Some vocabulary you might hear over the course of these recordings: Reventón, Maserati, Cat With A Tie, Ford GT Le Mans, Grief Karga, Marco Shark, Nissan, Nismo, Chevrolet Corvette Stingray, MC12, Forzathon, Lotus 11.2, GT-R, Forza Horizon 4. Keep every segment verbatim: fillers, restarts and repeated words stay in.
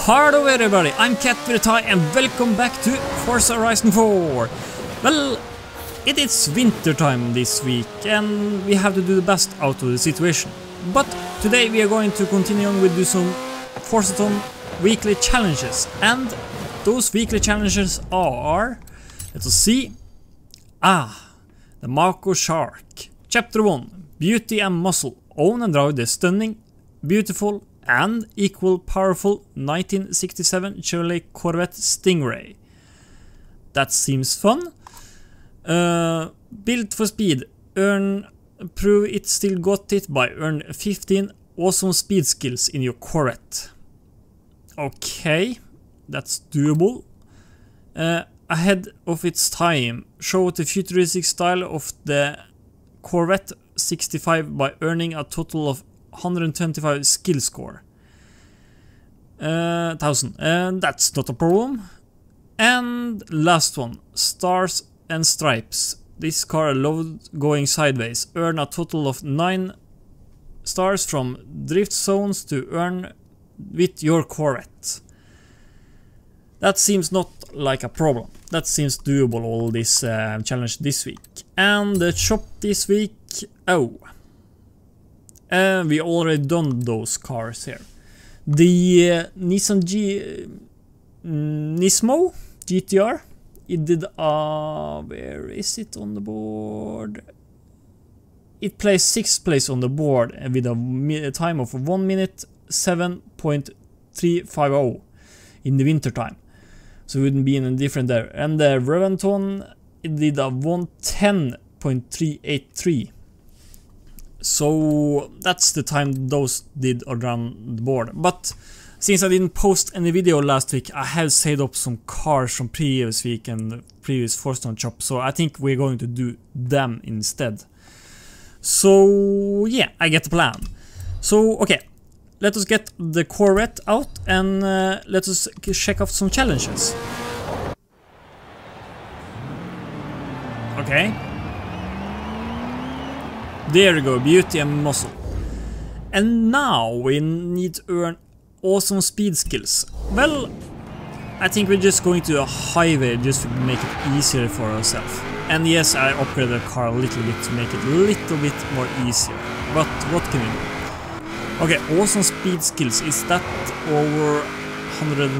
Hello everybody, I'm CatWithATie and welcome back to Forza Horizon four. Well, it is winter time this week and we have to do the best out of the situation. But today we are going to continue on with some Forzathon weekly challenges. And those weekly challenges are, let's see, ah, the Marco Shark. Chapter one, Beauty and Muscle, own and drive the stunning, beautiful and equal powerful nineteen sixty-seven Chevrolet Corvette Stingray. That seems fun. Uh, built for speed, earn, prove it still got it by earn fifteen awesome speed skills in your Corvette. Okay, that's doable. Uh, ahead of its time, show the futuristic style of the Corvette sixty-five by earning a total of one hundred twenty-five skill score. Uh, thousand. And that's not a problem. And last one, Stars and Stripes. This car loved going sideways. Earn a total of nine stars from drift zones to earn with your Corvette. That seems not like a problem. That seems doable, all this uh, challenge this week. And the shop this week, oh. Uh, we already done those cars here. The uh, Nissan G. Uh, Nismo G T R. It did uh where is it on the board? It placed sixth place on the board with a, a time of one minute seven point three five zero in the winter time. So it wouldn't be any different there. And the Reventón, it did a one ten point three eight three. So that's the time those did around the board. But since I didn't post any video last week, I have saved up some cars from previous week and previous Forzathon shop, so I think we're going to do them instead. So yeah, I get the plan. So okay, let us get the Corvette out and uh, let us check off some challenges. Okay. There we go, beauty and muscle. And now we need to earn awesome speed skills. Well, I think we're just going to a highway just to make it easier for ourselves. And yes, I upgraded the car a little bit to make it a little bit more easier. But what can we do? Okay, awesome speed skills. Is that over one hundred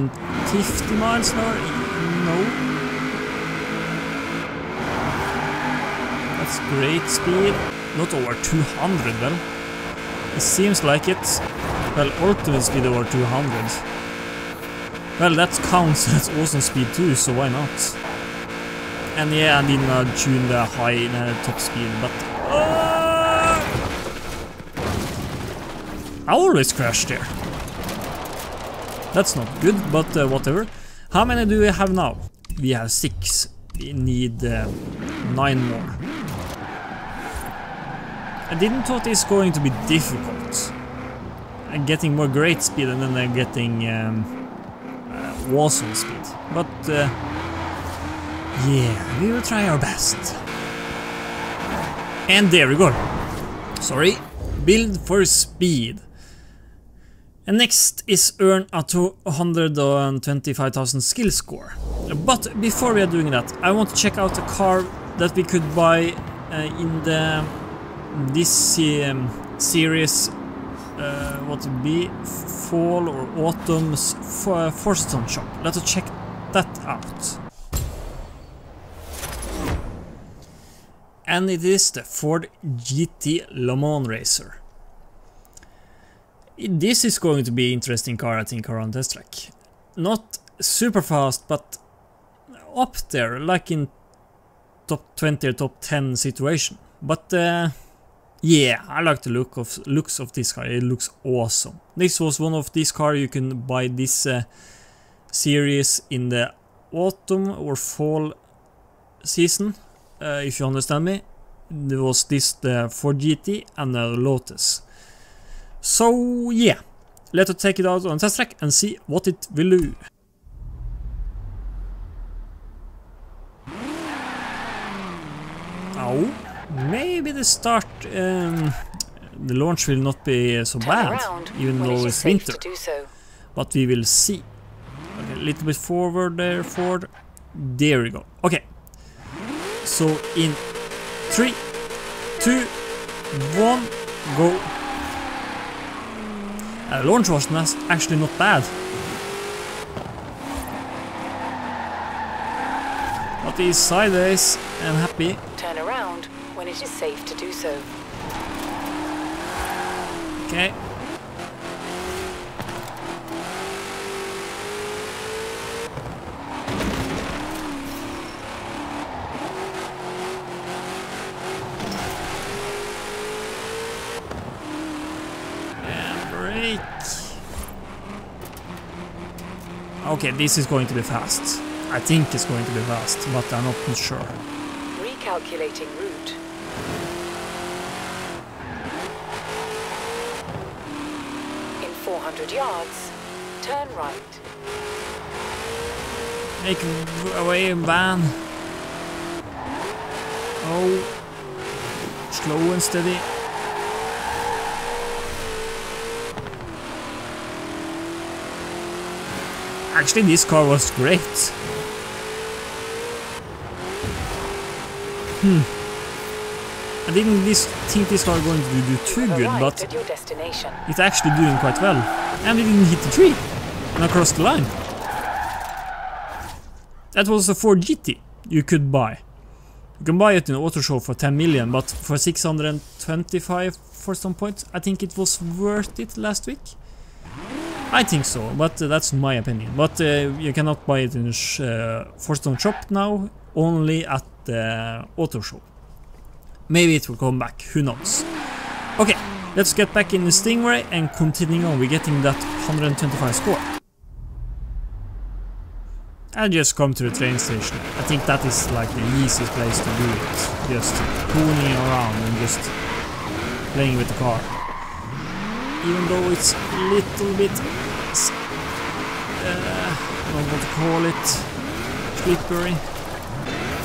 fifty miles an hour? No. That's great speed. Not over two hundred, well, it seems like it. Well, ultimate speed over two hundred. Well, that counts as awesome speed too, so why not? And yeah, I didn't uh, tune the high uh, top speed, but... Oh! I always crash there. That's not good, but uh, whatever. How many do we have now? We have six. We need uh, nine more. I didn't thought it's going to be difficult. I'm getting more great speed and then I'm getting um, uh, awesome speed. But uh, yeah, we will try our best. And there we go. Sorry, build for speed. And next is earn a two hundred twenty-five thousand skill score. But before we are doing that, I want to check out a car that we could buy uh, in the... this um, series, uh, what would be fall or autumn's uh, Forzathon shop. Let us check that out. And it is the Ford G T Le Mans racer. This is going to be interesting car, I think, around test track. Not super fast, but up there, like in top twenty or top ten situation. But uh, yeah, I like the look of looks of this car. It looks awesome. This was one of these cars you can buy this uh, series in the autumn or fall season, uh, if you understand me. There was this the Ford G T and the Lotus. So yeah, let us take it out on test track and see what it will do. Ow. Maybe the start, um, the launch will not be so bad, even though it's winter. but we will see. Okay, a little bit forward there, forward. There we go. Okay. So in three, two, one, go. Uh, launch was actually not bad. But he's sideways and happy. Turn around when it is safe to do so. Okay. Okay, this is going to be fast. I think it's going to be fast, but I'm not sure. Recalculating route. In four hundred yards, turn right. Make away, van. Oh, slow and steady. Actually, this car was great. Hmm. I didn't this, think this car was going to do too good, but it's actually doing quite well. And we didn't hit the tree and across the line. That was a Ford G T you could buy. You can buy it in an auto show for ten million, but for six hundred twenty-five for some point, I think it was worth it last week. I think so, but uh, that's my opinion. But uh, you cannot buy it in the sh uh, Forzathon shop now, only at the auto show. Maybe it will come back, who knows. Okay, let's get back in the Stingray and continuing on. We're getting that one hundred twenty-five score. I just come to the train station. I think that is like the easiest place to do it. Just pooning around and just playing with the car. Even though it's a little bit, uh, I don't know what to call it, slippery.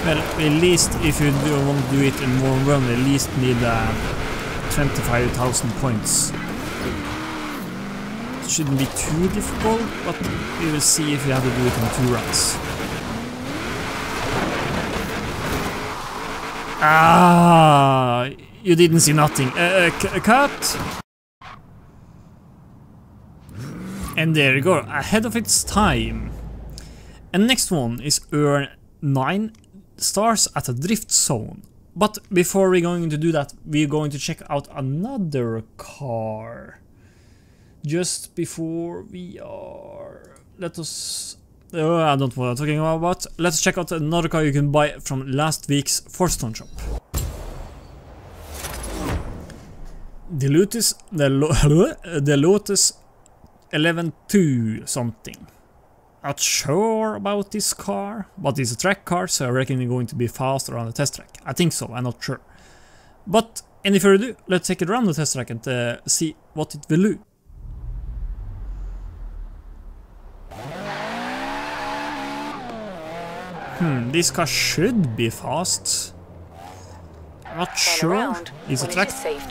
Well, at least if you do want to do it in one run, at least need uh, twenty-five thousand points. It shouldn't be too difficult, but we will see if you have to do it in two runs. Ah, you didn't see nothing. Uh, uh, cut. And there you go, ahead of its time. And next one is earn nine stars at a drift zone. But before we're going to do that, we're going to check out another car. Just before we are... Let us... Uh, I don't know what I'm talking about. Let's check out another car you can buy from last week's Forzathon shop. The Lotus... The, Lo the Lotus... eleven point two something. Not sure about this car, but it's a track car, so I reckon it's going to be faster on the test track. I think so, I'm not sure. But any further ado, let's take it around the test track and uh, see what it will do. Hmm, this car should be fast. Not sure. It's a track,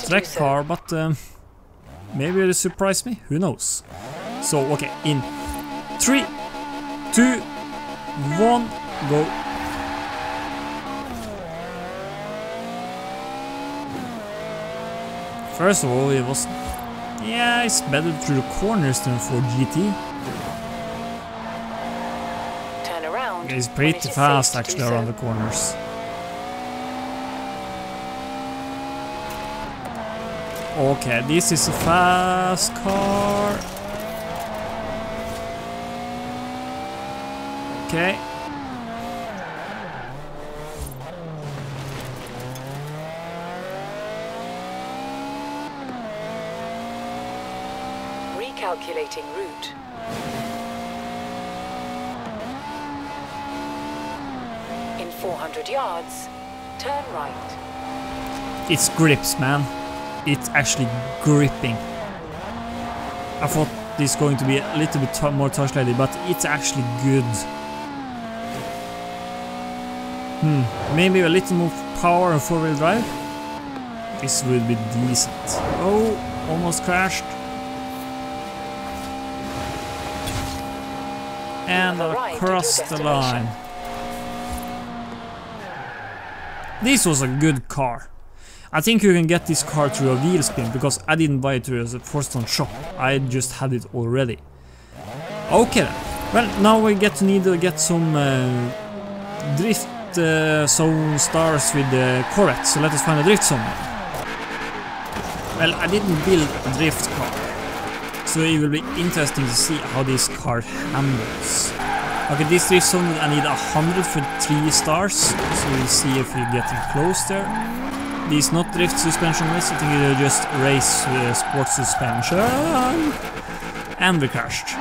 track car, but... Um, Maybe it'll surprise me, who knows. So, okay, in three, two, one, go. First of all, it was... Yeah, it's better through the corners than for G T. Turn around. It's pretty fast, actually, around the corners. Okay, this is a fast car. Okay. Recalculating route. In four hundred yards, turn right. It's grips, man. It's actually gripping. I thought this is going to be a little bit more touch-lady, but it's actually good. Hmm, maybe a little more power and four-wheel drive. This would be decent. Oh, almost crashed. and across the line. This was a good car. I think you can get this car through a wheel spin, because I didn't buy it through a Forzathon shop, I just had it already. Okay then. Well, now we get to need to get some uh, drift uh, zone stars with the Corvette, so let us find a drift zone. Well, I didn't build a drift car, so it will be interesting to see how this car handles. Okay, this drift zone I need one hundred for three stars, so we'll see if we're getting close there. This is not drift suspension race, I think it's just race with uh, sports suspension. And we crashed.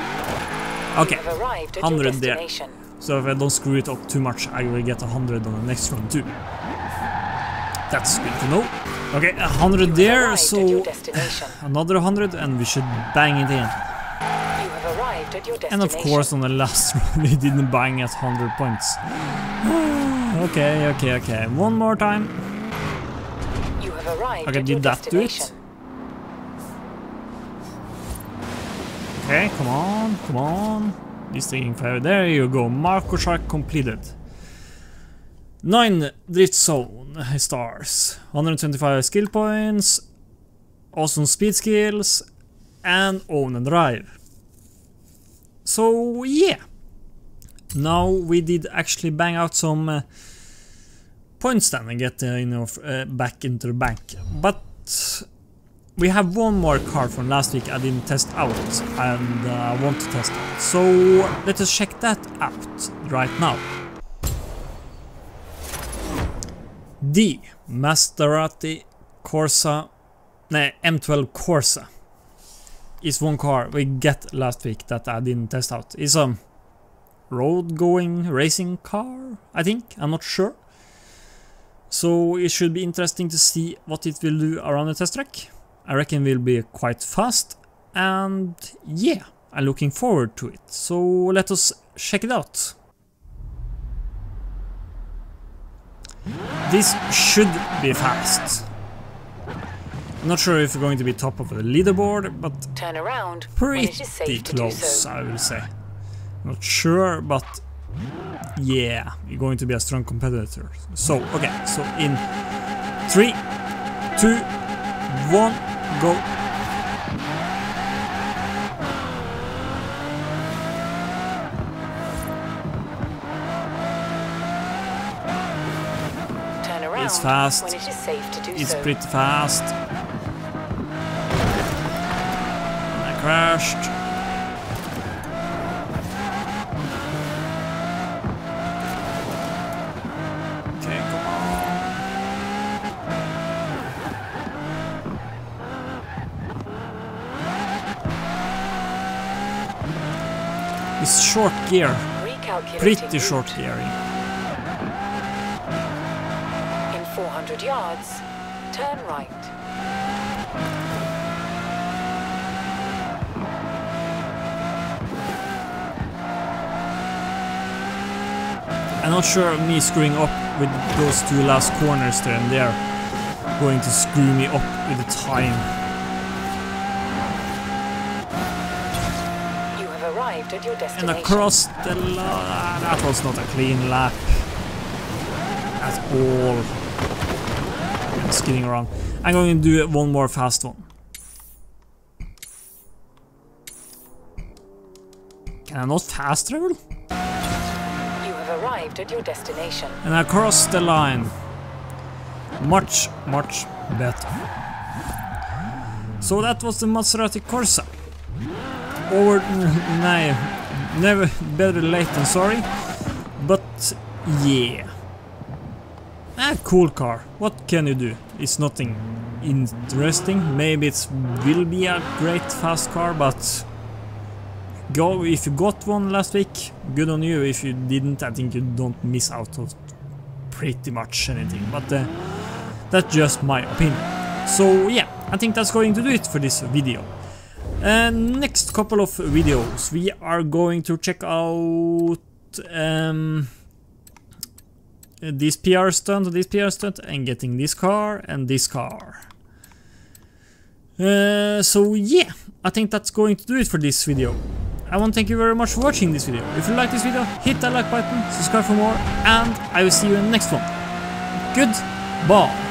Okay, one hundred there. So if I don't screw it up too much, I will get one hundred on the next run too. That's good to know. Okay, one hundred there, so another one hundred and we should bang it in. And of course on the last run we didn't bang at one hundred points. Okay, okay, okay, one more time. Okay, did that do it? Okay, come on, come on. This thing in fire. There you go. Marco Shark completed. nine drift zone stars. one hundred twenty-five skill points. Awesome speed skills. And own and drive. So, yeah. Now we did actually bang out some uh, points then and get uh, you know, uh, back into the bank. But we have one more car from last week I didn't test out, and I uh, want to test out. So let us check that out right now. The Maserati Corsa, no, M twelve Corsa is one car we get last week that I didn't test out. It's a road-going racing car, I think, I'm not sure. So it should be interesting to see what it will do around the test track. I reckon we'll be quite fast, and yeah, I'm looking forward to it, so let us check it out. This should be fast. I'm not sure if we're going to be top of the leaderboard, but turn around pretty close, I will say. Not sure, but yeah, you're going to be a strong competitor. So, okay, so in three, two, one, go. Turn around. It's fast. When it is safe to do it's so. Pretty fast. And I crashed. Okay, come on. It's short gear. Pretty short hearing. In four hundred yards, turn right. I'm not sure me screwing up with those two last corners there, and they're going to screw me up with the time. And across the line, that was not a clean lap at all. I'm just kidding around. I'm going to do one more fast one. Can I not fast travel? You have arrived at your destination. And across the line, much, much better. So that was the Maserati Corsa. Over, no, never better late than sorry, but yeah, a cool car. What can you do? It's nothing interesting. Maybe it will be a great fast car, but go if you got one last week, good on you. If you didn't, I think you don't miss out on pretty much anything. But uh, that's just my opinion. So yeah, I think that's going to do it for this video. And uh, next couple of videos we are going to check out um, this P R stunt, this P R stunt, and getting this car and this car. Uh, so yeah, I think that's going to do it for this video. I want to thank you very much for watching this video. If you like this video, hit that like button, subscribe for more, and I will see you in the next one. Goodbye.